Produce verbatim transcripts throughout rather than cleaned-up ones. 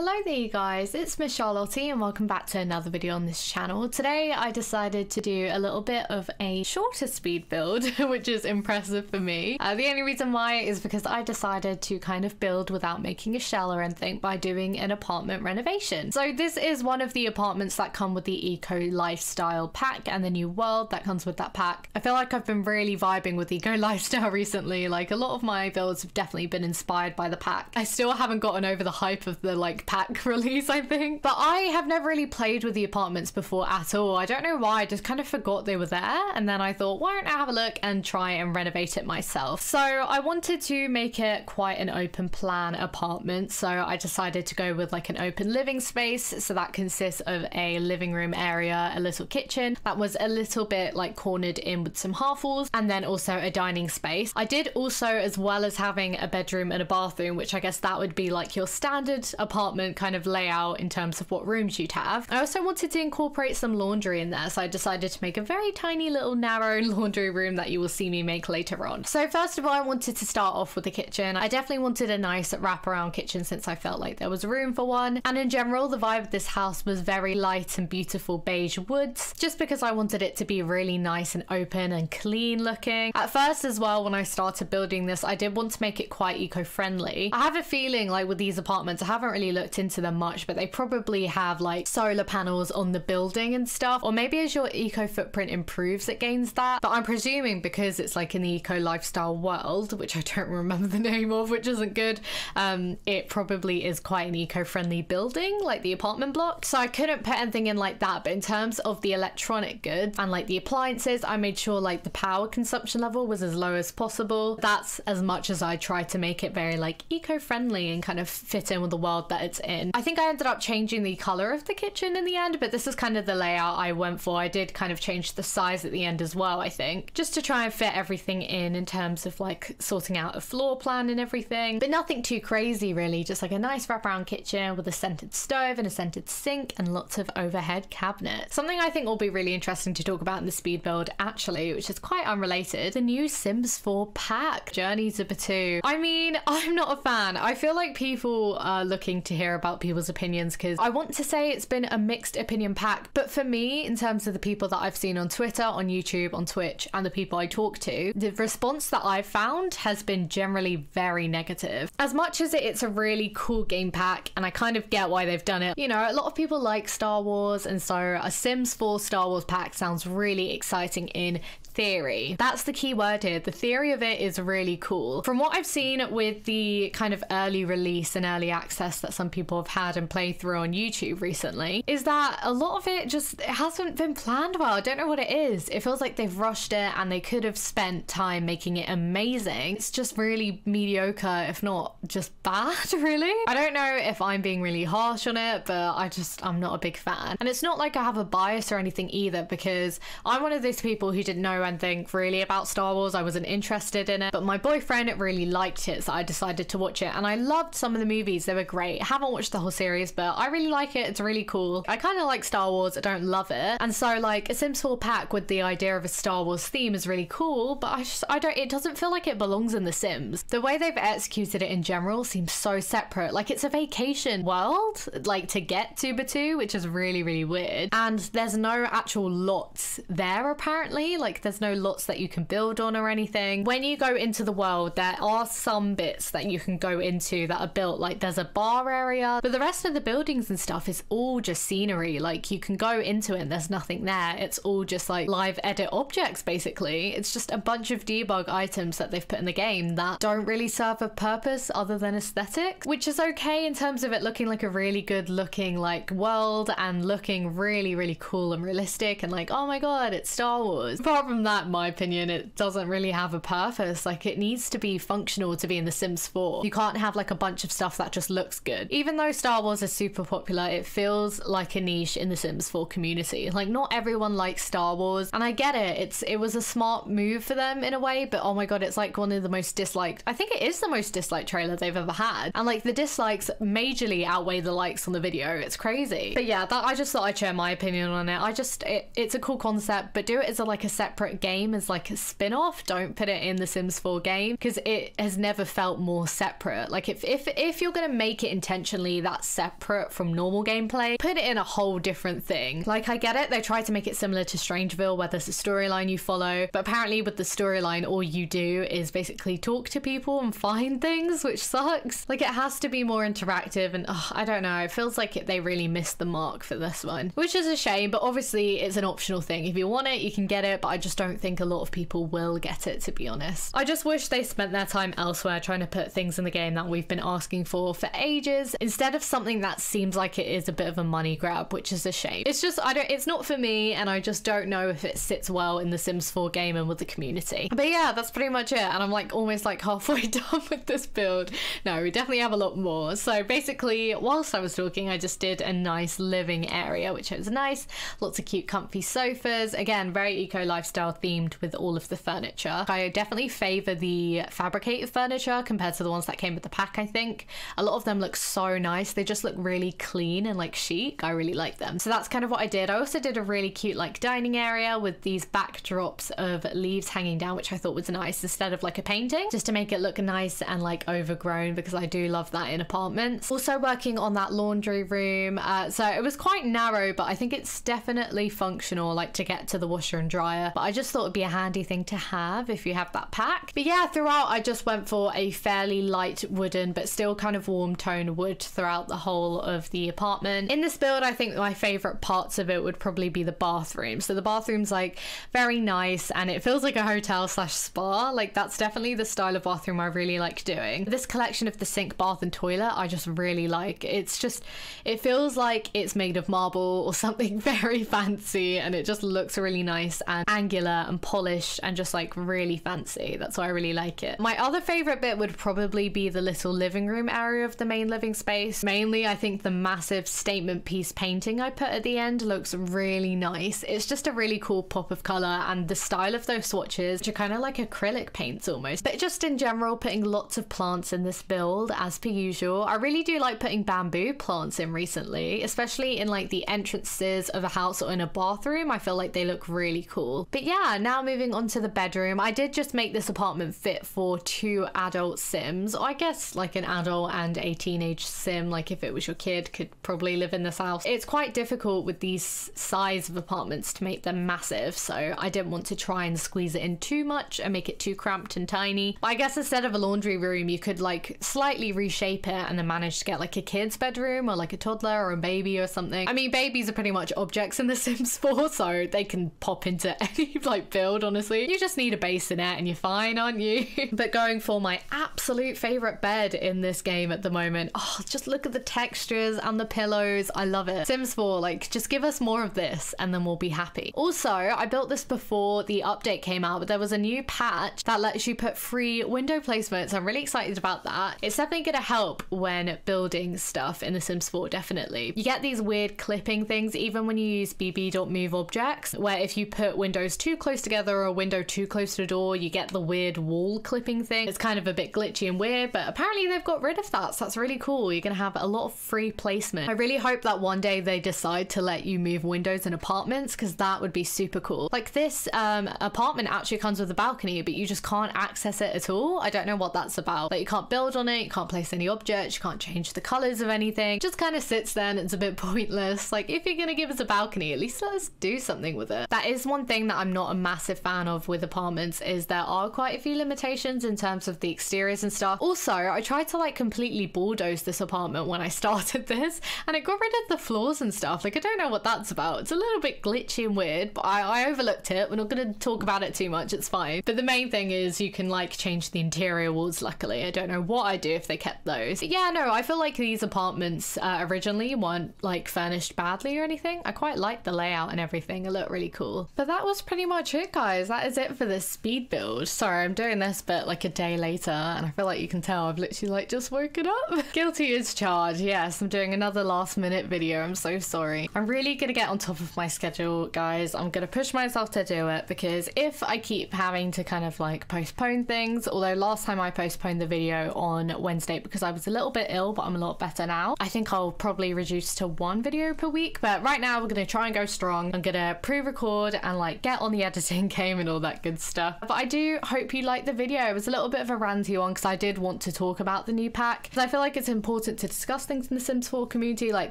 Hello there you guys, it's MissCharlottie and welcome back to another video on this channel. Today I decided to do a little bit of a shorter speed build, which is impressive for me. Uh, the only reason why is because I decided to kind of build without making a shell or anything by doing an apartment renovation. So this is one of the apartments that come with the Eco Lifestyle pack and the new world that comes with that pack. I feel like I've been really vibing with Eco Lifestyle recently, like a lot of my builds have definitely been inspired by the pack. I still haven't gotten over the hype of the like pack release, I think, but I have never really played with the apartments before at all. I don't know why, I just kind of forgot they were there, and then I thought, why don't I have a look and try and renovate it myself? So I wanted to make it quite an open plan apartment, so I decided to go with like an open living space, so that consists of a living room area, a little kitchen that was a little bit like cornered in with some half walls, and then also a dining space. I did also, as well as having a bedroom and a bathroom, which I guess that would be like your standard apartment kind of layout in terms of what rooms you'd have. I also wanted to incorporate some laundry in there, so I decided to make a very tiny little narrow laundry room that you will see me make later on. So first of all, I wanted to start off with the kitchen. I definitely wanted a nice wraparound kitchen since I felt like there was room for one, and in general the vibe of this house was very light and beautiful beige woods, just because I wanted it to be really nice and open and clean looking. At first as well, when I started building this, I did want to make it quite eco-friendly. I have a feeling like with these apartments, I haven't really looked into them much, but they probably have like solar panels on the building and stuff, or maybe as your eco footprint improves it gains that, but I'm presuming because it's like in the Eco Lifestyle world, which I don't remember the name of, which isn't good, um it probably is quite an eco-friendly building, like the apartment block, so I couldn't put anything in like that. But in terms of the electronic goods and like the appliances, I made sure like the power consumption level was as low as possible. That's as much as I tried to make it very like eco-friendly and kind of fit in with the world that it it's in. I think I ended up changing the color of the kitchen in the end, but this is kind of the layout I went for. I did kind of change the size at the end as well, I think, just to try and fit everything in in terms of like sorting out a floor plan and everything, but nothing too crazy really, just like a nice wraparound kitchen with a scented stove and a scented sink and lots of overhead cabinets. Something I think will be really interesting to talk about in the speed build actually, which is quite unrelated, the new Sims four pack, Journey to Batuu. I mean, I'm not a fan. I feel like people are looking to hear about people's opinions, because I want to say it's been a mixed opinion pack, but for me, in terms of the people that I've seen on Twitter, on YouTube, on Twitch, and the people I talk to, the response that I've found has been generally very negative. As much as it's a really cool game pack and I kind of get why they've done it, you know, a lot of people like Star Wars, and so a Sims four Star Wars pack sounds really exciting in theory. That's the key word here. The theory of it is really cool. From what I've seen with the kind of early release and early access that some people have had and played through on YouTube recently, is that a lot of it just it hasn't been planned well. I don't know what it is. It feels like they've rushed it and they could have spent time making it amazing. It's just really mediocre, if not just bad, really. I don't know if I'm being really harsh on it, but I just, I'm not a big fan. And it's not like I have a bias or anything either, because I'm one of those people who didn't know and think really about Star Wars. I wasn't interested in it, but my boyfriend really liked it, so I decided to watch it, and I loved some of the movies. They were great. I haven't watched the whole series, but I really like it. It's really cool. I kind of like Star Wars. I don't love it, and so like a Sims four pack with the idea of a Star Wars theme is really cool, but I just I don't it doesn't feel like it belongs in The Sims. The way they've executed it in general seems so separate. Like it's a vacation world, like to get to Batuu, which is really really weird, and there's no actual lots there apparently. Like there's no lots that you can build on or anything. When you go into the world, there are some bits that you can go into that are built, like there's a bar area, but the rest of the buildings and stuff is all just scenery. Like you can go into it and there's nothing there. It's all just like live edit objects basically. It's just a bunch of debug items that they've put in the game that don't really serve a purpose other than aesthetics, which is okay in terms of it looking like a really good looking like world and looking really really cool and realistic and like, oh my god, it's Star Wars. Apart from that, in my opinion, it doesn't really have a purpose. Like it needs to be functional to be in The Sims four. You can't have like a bunch of stuff that just looks good. Even though Star Wars is super popular, it feels like a niche in The Sims four community. Like not everyone likes Star Wars, and I get it. It's it was a smart move for them in a way, but oh my god, it's like one of the most disliked. I think it is the most disliked trailer they've ever had, and like the dislikes majorly outweigh the likes on the video. It's crazy. But yeah, that I just thought I'd share my opinion on it. I just it, it's a cool concept, but do it as a, like a separate separate game as like a spin-off, don't put it in the Sims four game, because it has never felt more separate. Like if, if, if you're gonna make it intentionally that separate from normal gameplay, put it in a whole different thing. Like I get it, they try to make it similar to Strangeville where there's a storyline you follow, but apparently with the storyline all you do is basically talk to people and find things, which sucks. Like it has to be more interactive and oh, I don't know, it feels like it, they really missed the mark for this one, which is a shame, but obviously it's an optional thing. If you want it, you can get it, but I just don't think a lot of people will get it, to be honest. I just wish they spent their time elsewhere trying to put things in the game that we've been asking for for ages instead of something that seems like it is a bit of a money grab, which is a shame. It's just, I don't, it's not for me, and I just don't know if it sits well in the Sims four game and with the community. But yeah, that's pretty much it, and I'm like almost like halfway done with this build. No, we definitely have a lot more. So basically, whilst I was talking, I just did a nice living area, which was nice. Lots of cute comfy sofas. Again, very eco lifestyle themed with all of the furniture. I definitely favor the fabricated furniture compared to the ones that came with the pack, I think. A lot of them look so nice. They just look really clean and like chic. I really like them. So that's kind of what I did. I also did a really cute like dining area with these backdrops of leaves hanging down, which I thought was nice instead of like a painting, just to make it look nice and like overgrown, because I do love that in apartments. Also working on that laundry room. Uh, so it was quite narrow, but I think it's definitely functional, like to get to the washer and dryer. But I just thought it'd be a handy thing to have if you have that pack. But yeah, throughout I just went for a fairly light wooden, but still kind of warm tone wood throughout the whole of the apartment. In this build, I think my favorite parts of it would probably be the bathroom. So the bathroom's like very nice and it feels like a hotel slash spa. Like that's definitely the style of bathroom I really like doing. This collection of the sink, bath and toilet, I just really like. It's just, it feels like it's made of marble or something very fancy, and it just looks really nice and angular and polished and just like really fancy. That's why I really like it. My other favorite bit would probably be the little living room area of the main living space. Mainly, I think the massive statement piece painting I put at the end looks really nice. It's just a really cool pop of color, and the style of those swatches, which are kind of like acrylic paints almost, but just in general, putting lots of plants in this build as per usual. I really do like putting bamboo plants in recently, especially in like the entrances of a house or in a bathroom. I feel like they look really cool. But yeah, now moving on to the bedroom. I did just make this apartment fit for two adult Sims, or I guess like an adult and a teenage Sim, like if it was your kid, could probably live in this house. It's quite difficult with these size of apartments to make them massive, so I didn't want to try and squeeze it in too much and make it too cramped and tiny. I guess instead of a laundry room, you could like slightly reshape it and then manage to get like a kid's bedroom or like a toddler or a baby or something. I mean, babies are pretty much objects in the Sims four, so they can pop into any like build, honestly. You just need a bassinet and you're fine, aren't you? But going for my absolute favorite bed in this game at the moment. Oh, just look at the textures and the pillows. I love it. Sims four, like just give us more of this and then we'll be happy. Also, I built this before the update came out, but there was a new patch that lets you put free window placements. I'm really excited about that. It's definitely going to help when building stuff in the Sims four, definitely. You get these weird clipping things even when you use bb.move objects, where if you put windows too close together or a window too close to a door, you get the weird wall clipping thing. It's kind of a bit glitchy and weird, but apparently they've got rid of that, so that's really cool. You're going to have a lot of free placement. I really hope that one day they decide to let you move windows in apartments, because that would be super cool. Like this um, apartment actually comes with a balcony, but you just can't access it at all. I don't know what that's about. Like you can't build on it, you can't place any objects, you can't change the colors of anything. It just kind of sits there and it's a bit pointless. Like if you're going to give us a balcony, at least let us do something with it. That is one thing that I'm not a massive fan of with apartments, is there are quite a few limitations in terms of the exteriors and stuff. Also, I tried to like completely bulldoze this apartment when I started this, and it got rid of the floors and stuff. Like I don't know what that's about. It's a little bit glitchy and weird, but I, I overlooked it. We're not going to talk about it too much. It's fine. But the main thing is you can like change the interior walls, luckily. I don't know what I'd do if they kept those. But yeah, no, I feel like these apartments uh, originally weren't like furnished badly or anything. I quite like the layout and everything. It looked really cool. But that was pretty much it, guys. That is it for this speed build. Sorry, I'm doing this but like a day later, and I feel like you can tell I've literally like just woken up. Guilty is charged. Yes, I'm doing another last minute video. I'm so sorry. I'm really gonna get on top of my schedule, guys. I'm gonna push myself to do it, because if I keep having to kind of like postpone things, although last time I postponed the video on Wednesday because I was a little bit ill, but I'm a lot better now. I think I'll probably reduce to one video per week, but right now we're gonna try and go strong. I'm gonna pre-record and like get on the the editing came and all that good stuff. But I do hope you liked the video. It was a little bit of a ranty one because I did want to talk about the new pack, because I feel like it's important to discuss things in the Sims four community. Like,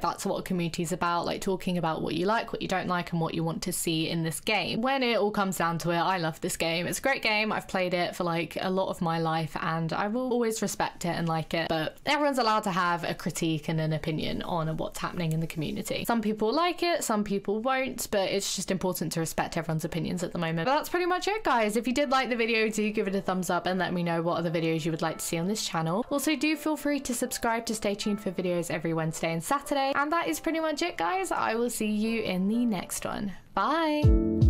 that's what a community is about, like talking about what you like, what you don't like, and what you want to see in this game. When it all comes down to it, I love this game. It's a great game. I've played it for like a lot of my life and I will always respect it and like it, but everyone's allowed to have a critique and an opinion on what's happening in the community. Some people like it, some people won't, but it's just important to respect everyone's opinions at the moment. But that's pretty much it, guys. If you did like the video, do give it a thumbs up and let me know what other videos you would like to see on this channel. Also, do feel free to subscribe to stay tuned for videos every Wednesday and Saturday. And that is pretty much it, guys. I will see you in the next one. Bye!